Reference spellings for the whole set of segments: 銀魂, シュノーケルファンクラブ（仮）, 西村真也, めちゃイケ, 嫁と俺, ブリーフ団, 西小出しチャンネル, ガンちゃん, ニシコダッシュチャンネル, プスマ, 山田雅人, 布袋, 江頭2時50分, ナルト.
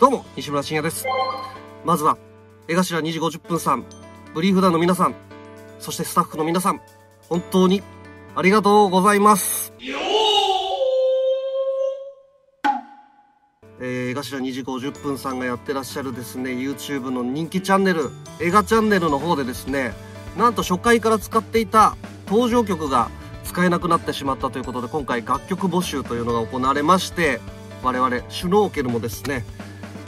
どうも、西村真也です。まずは、江頭2時50分さん、ブリーフ団の皆さん、そしてスタッフの皆さん、本当にありがとうございます。江頭2時50分さんがやってらっしゃるですね、YouTube の人気チャンネル、映画チャンネルの方でですね、なんと初回から使っていた登場曲が使えなくなってしまったということで、今回楽曲募集というのが行われまして、我々シュノーケルもですね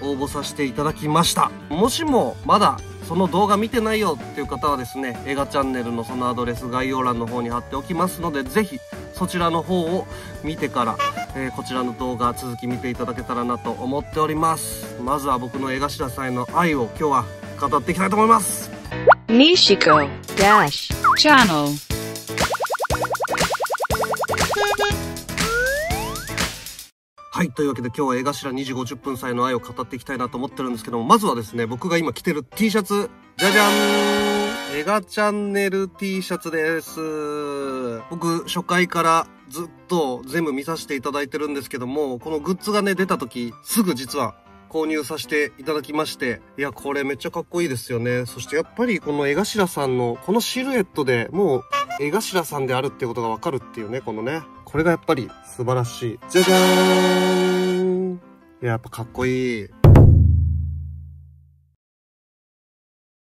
応募させていただきました。もしもまだその動画見てないよっていう方はですね、映画チャンネルのそのアドレス概要欄の方に貼っておきますので、ぜひそちらの方を見てから、こちらの動画続き見ていただけたらなと思っております。まずは僕の江頭さんへの愛を今日は語っていきたいと思います。ニシコダッシュチャンネルはい。というわけで今日は江頭2時50分さんへの愛を語っていきたいなと思ってるんですけども、まずはですね、僕が今着てる T シャツ、じゃじゃーん、映画チャンネル T シャツです。僕、初回からずっと全部見させていただいてるんですけども、このグッズがね、出た時、すぐ実は購入させていただきまして、いや、これめっちゃかっこいいですよね。そしてやっぱりこの江頭さんのこのシルエットでもう、江頭さんであるってことがわかるっていうね、このね。これがやっぱり素晴らしい。じゃじゃーん！いや、やっぱかっこいい。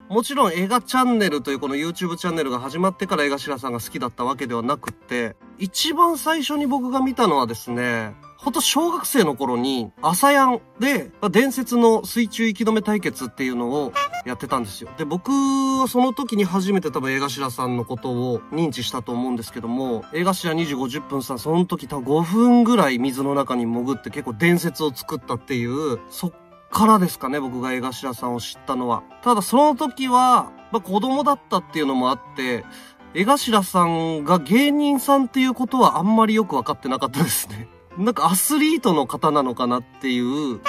もちろん映画チャンネルというこの YouTube チャンネルが始まってから江頭さんが好きだったわけではなくて、一番最初に僕が見たのはですね、ほんと小学生の頃に、朝やんで、伝説の水中息止め対決っていうのをやってたんですよ。で、僕はその時に初めて多分江頭さんのことを認知したと思うんですけども、江頭2時50分さん、その時多分5分ぐらい水の中に潜って結構伝説を作ったっていう、そっからですかね、僕が江頭さんを知ったのは。ただその時は、子供だったっていうのもあって、江頭さんが芸人さんっていうことはあんまりよくわかってなかったですね。なんかアスリートの方なのかなっていう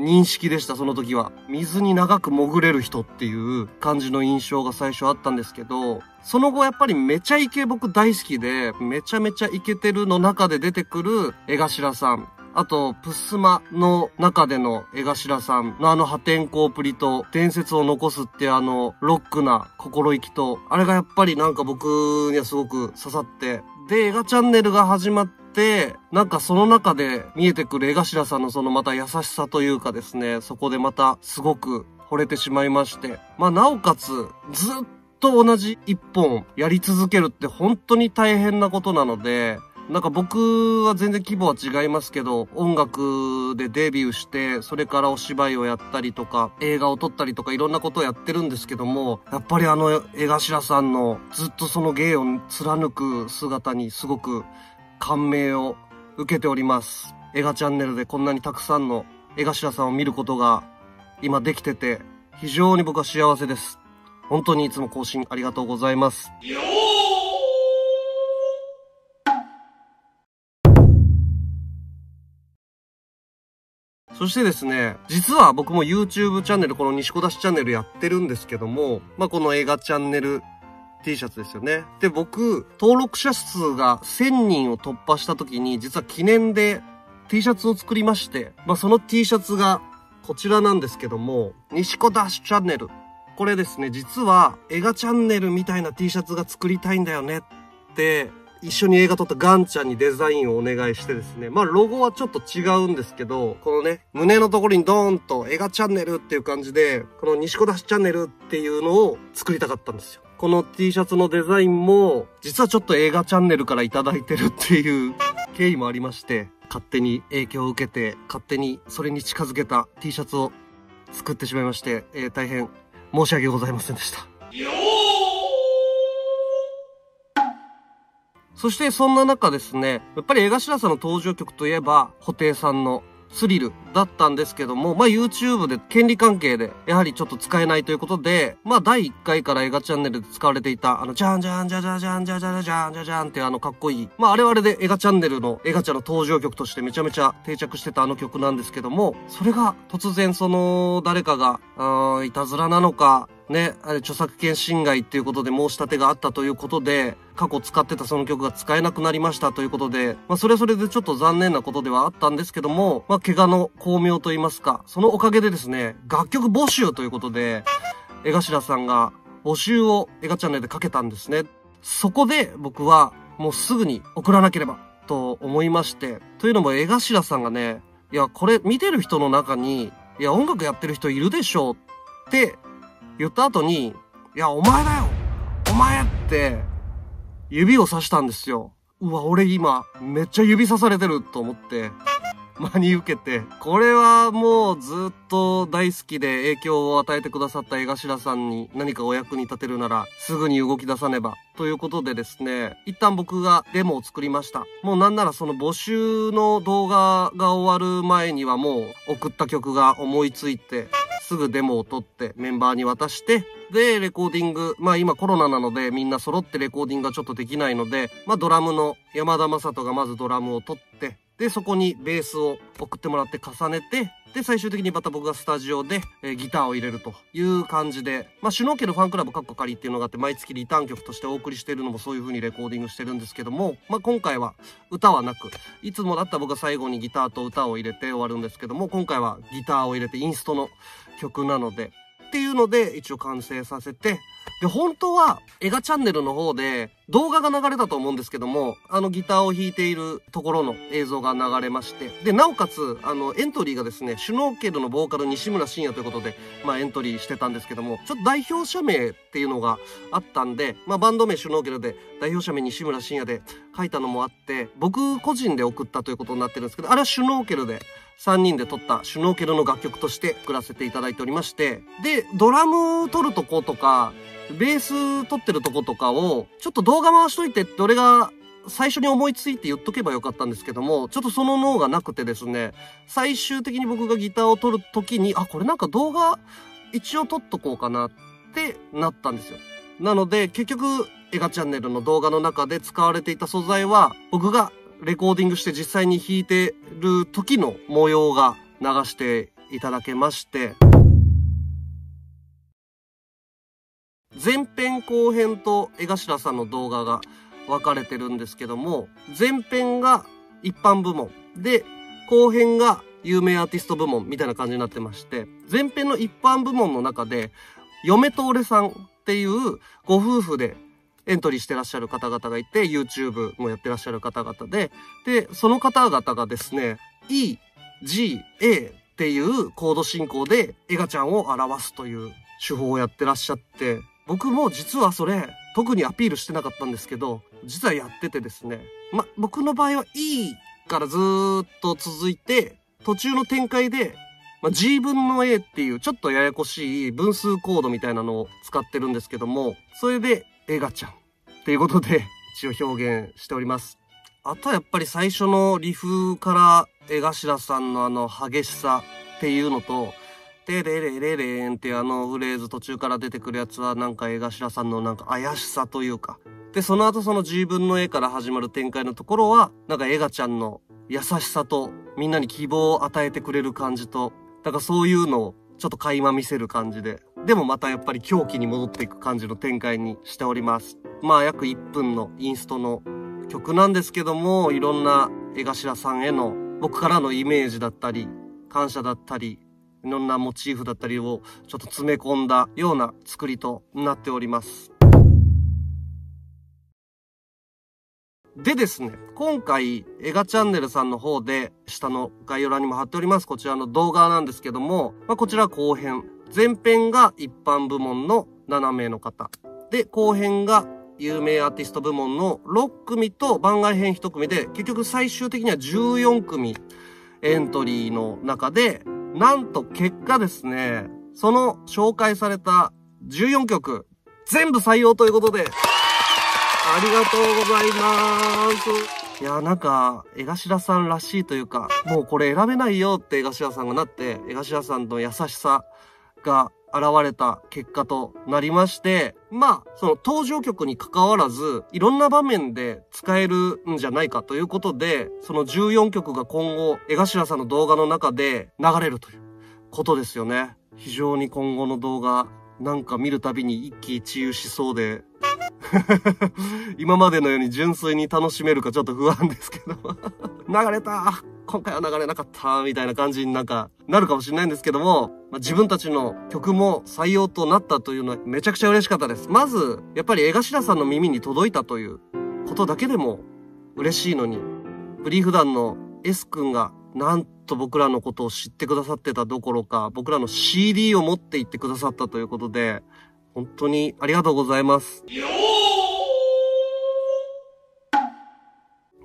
認識でした、その時は。水に長く潜れる人っていう感じの印象が最初あったんですけど、その後やっぱりめちゃイケ僕大好きで、めちゃめちゃイケてるの中で出てくる江頭さん。あと、プスマの中での江頭さんのあの破天荒プリと伝説を残すってあのロックな心意気と、あれがやっぱりなんか僕にはすごく刺さって、で、映画チャンネルが始まって、で、なんかその中で見えてくる江頭さんのそのまた優しさというかですね、そこでまたすごく惚れてしまいまして。なおかつ、ずっと同じ一本やり続けるって本当に大変なことなので、なんか僕は全然規模は違いますけど、音楽でデビューして、それからお芝居をやったりとか、映画を撮ったりとかいろんなことをやってるんですけども、やっぱりあの江頭さんのずっとその芸を貫く姿にすごく感銘を受けております。映画チャンネルでこんなにたくさんの江頭さんを見ることが今できてて、非常に僕は幸せです。本当にいつも更新ありがとうございます。そしてですね、実は僕も YouTube チャンネル、この西小出しチャンネルやってるんですけども、この映画チャンネル、T シャツですよね。で、僕、登録者数が1000人を突破した時に、実は記念で T シャツを作りまして、その T シャツがこちらなんですけども、西小ダッシュチャンネル。これですね、実は映画チャンネルみたいな T シャツが作りたいんだよねって、一緒に映画撮ったガンちゃんにデザインをお願いしてですね。ロゴはちょっと違うんですけど、このね、胸のところにドーンと映画チャンネルっていう感じで、この西小ダッシュチャンネルっていうのを作りたかったんですよ。この T シャツのデザインも、実はちょっと映画チャンネルからいただいてるっていう経緯もありまして、勝手に影響を受けて、勝手にそれに近づけた T シャツを作ってしまいまして、大変申し訳ございませんでした。そしてそんな中ですね、やっぱり江頭さんの登場曲といえば、布袋さんのスリルだったんですけども、YouTube で権利関係で、やはりちょっと使えないということで、第1回から映画チャンネルで使われていた、じゃんじゃんじゃじゃじゃんじゃじゃじゃんじゃじゃんってかっこいい。あれはあれで映画チャンネルの映画ちゃんの登場曲としてめちゃめちゃ定着してたあの曲なんですけども、それが突然その、誰かが、いたずらなのか、ね、あれ著作権侵害っていうことで申し立てがあったということで、過去使ってたその曲が使えなくなりましたということで、それはそれでちょっと残念なことではあったんですけども、怪我の巧妙といいますか、そのおかげでですね、楽曲募集ということで、江頭さんが募集をエガチャンネルでかけたんですね。そこで僕はもうすぐに送らなければと思いまして、というのも江頭さんがね、いや、これ見てる人の中に、いや、音楽やってる人いるでしょうって言った後に、いや、お前だよお前って指をさしたんですよ。うわ、俺今めっちゃ指さされてると思って、真に受けて、これはもうずっと大好きで影響を与えてくださった江頭さんに何かお役に立てるならすぐに動き出さねばということでですね、一旦僕がデモを作りました。もうなんならその募集の動画が終わる前にはもう送った曲が思いついて、すぐデモを撮ってメンバーに渡して、で、レコーディング。今コロナなのでみんな揃ってレコーディングがちょっとできないので、ドラムの山田雅人がまずドラムを撮って、で、そこにベースを送ってもらって重ねて、で、最終的にまた僕がスタジオで、ギターを入れるという感じで、シュノーケルファンクラブ（仮）っていうのがあって、毎月リターン曲としてお送りしているのもそういう風にレコーディングしてるんですけども、今回は歌はなく、いつもだったら僕が最後にギターと歌を入れて終わるんですけども、今回はギターを入れてインストの曲なので、っていうので一応完成させて、で、本当は、エガチャンネルの方で動画が流れたと思うんですけども、ギターを弾いているところの映像が流れまして、で、なおかつ、エントリーがですね、シュノーケルのボーカル西村真也ということで、エントリーしてたんですけども、ちょっと代表者名っていうのがあったんで、バンド名シュノーケルで、代表者名西村真也で書いたのもあって、僕個人で送ったということになってるんですけど、あれはシュノーケルで、3人で撮ったシュノーケルの楽曲として送らせていただいておりまして、で、ドラム撮るとことか、ベース撮ってるとことかを、ちょっと動画回しといてって俺が最初に思いついて言っとけばよかったんですけども、ちょっとその脳がなくてですね、最終的に僕がギターを撮るときに、あ、これなんか動画一応撮っとこうかなってなったんですよ。なので、結局、エガチャンネルの動画の中で使われていた素材は、僕がレコーディングして実際に弾いてる時の模様が流していただけまして、前編後編と江頭さんの動画が分かれてるんですけども、前編が一般部門で、後編が有名アーティスト部門みたいな感じになってまして、前編の一般部門の中で、嫁と俺さんっていうご夫婦でエントリーしてらっしゃる方々がいて、YouTube もやってらっしゃる方々で、で、その方々がですね、E、G、A っていうコード進行でエガちゃんを表すという手法をやってらっしゃって、僕も実はそれ、特にアピールしてなかったんですけど、実はやっててですね。僕の場合は E からずーっと続いて、途中の展開で、G 分の A っていうちょっとややこしい分数コードみたいなのを使ってるんですけども、それでエガちゃんっていうことで一応表現しております。あとはやっぱり最初のリフから江頭さんの激しさっていうのと、でレレレレーンっていうフレーズ途中から出てくるやつはなんか江頭さんのなんか怪しさというか。で、その後その G 分の A から始まる展開のところは、なんかエガちゃんの優しさとみんなに希望を与えてくれる感じと、だからそういうのをちょっと垣間見せる感じで。でもまたやっぱり狂気に戻っていく感じの展開にしております。約1分のインストの曲なんですけども、いろんな江頭さんへの僕からのイメージだったり、感謝だったり、いろんなモチーフだったりをちょっと詰め込んだような作りとなっております。でですね、今回、エガチャンネルさんの方で、下の概要欄にも貼っております、こちらの動画なんですけども、こちら後編。前編が一般部門の7名の方。で、後編が有名アーティスト部門の6組と番外編1組で、結局最終的には14組エントリーの中で、なんと結果ですね、その紹介された14曲、全部採用ということで、ありがとうございます。いや、なんか、江頭さんらしいというか、もうこれ選べないよって江頭さんがなって、江頭さんの優しさが現れた結果となりまして、その登場曲に関わらず、いろんな場面で使えるんじゃないかということで、その14曲が今後、江頭さんの動画の中で流れるということですよね。非常に今後の動画、なんか見るたびに一喜一憂しそうで、今までのように純粋に楽しめるかちょっと不安ですけど流れた今回は流れなかったみたいな感じになるかもしれないんですけども、自分たちの曲も採用となったというのはめちゃくちゃ嬉しかったです。まずやっぱり江頭さんの耳に届いたということだけでも嬉しいのに、ブリーフ団の S 君がなんと僕らのことを知ってくださってたどころか、僕らの CD を持って行ってくださったということで、本当にありがとうございます。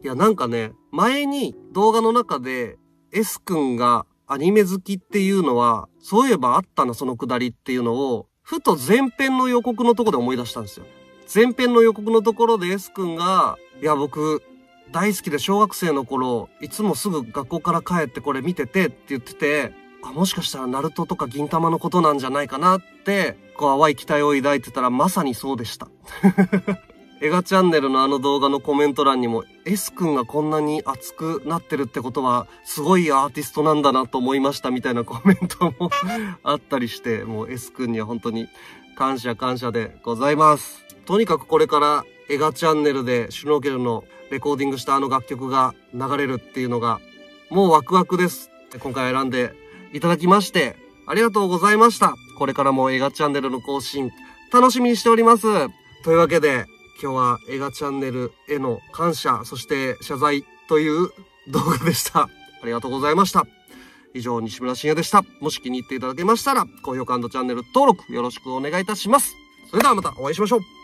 いや、なんかね、前に動画の中で S 君がアニメ好きっていうのは、そういえばあったな、そのくだりっていうのを、ふと前編の予告のところで思い出したんですよ。前編の予告のところで S 君が、いや、僕、大好きで小学生の頃、いつもすぐ学校から帰ってこれ見ててって言ってて、あ、もしかしたらナルトとか銀魂のことなんじゃないかなって、こう淡い期待を抱いてたらまさにそうでした。エガチャンネルのあの動画のコメント欄にも S 君がこんなに熱くなってるってことはすごいアーティストなんだなと思いましたみたいなコメントもあったりして、もう S 君には本当に感謝でございます。とにかくこれからエガチャンネルでシュノーケルのレコーディングしたあの楽曲が流れるっていうのがもうワクワクです。今回選んでいただきましてありがとうございました。これからもエガチャンネルの更新楽しみにしております。というわけで今日はエガチャンネルへの感謝、そして謝罪という動画でした。ありがとうございました。以上、西村信也でした。もし気に入っていただけましたら高評価&チャンネル登録よろしくお願いいたします。それではまたお会いしましょう。